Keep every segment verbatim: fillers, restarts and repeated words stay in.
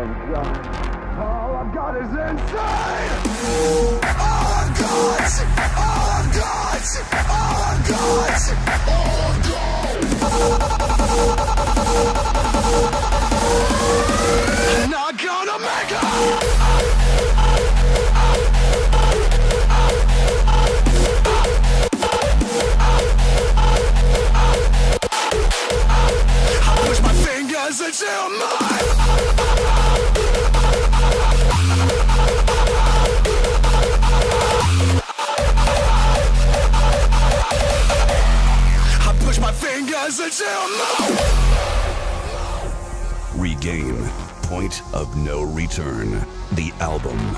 my God. All I've got is inside! All I've got! All I've got! All I've got! All I've got! I'm not gonna make it! I push my fingers until my... Regain, point of no return. The album.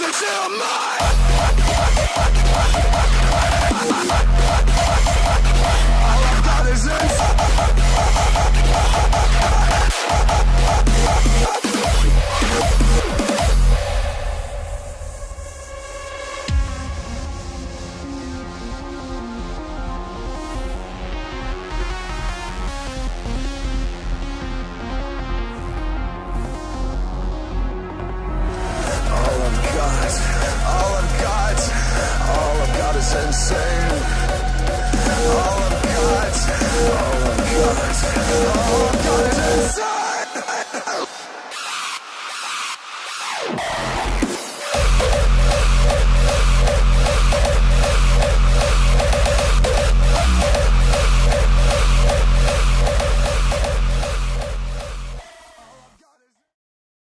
Until my